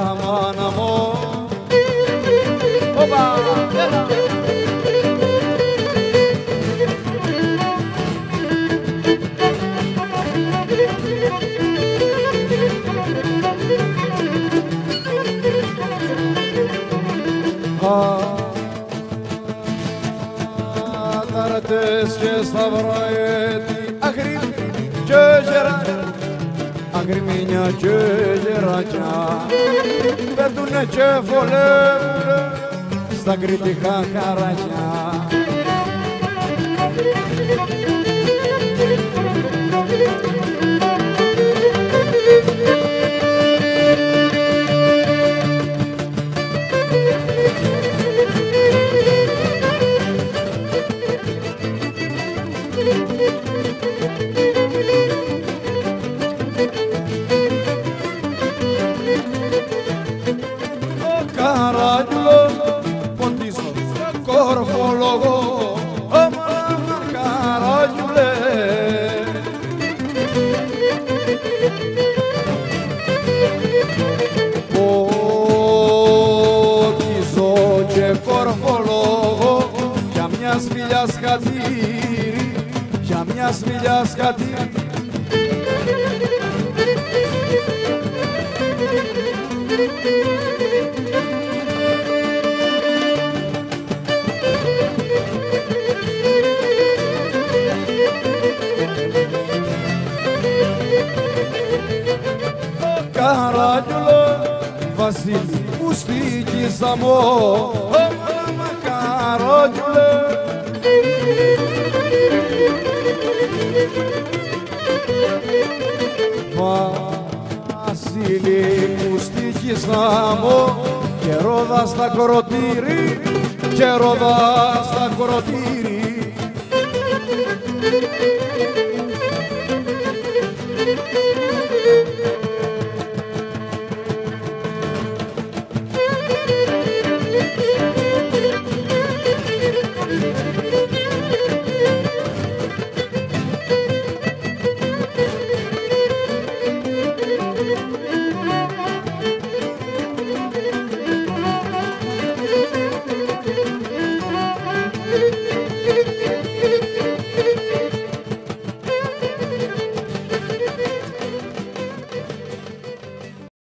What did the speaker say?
Rama Namo. Oba! Αγριμίνια και γεράκια πέφτουνε και βολεύουνε στα κριτικά χαράκια. Καιρόδα στα κοροτήρι, καιρόδα στα κοροτήρι.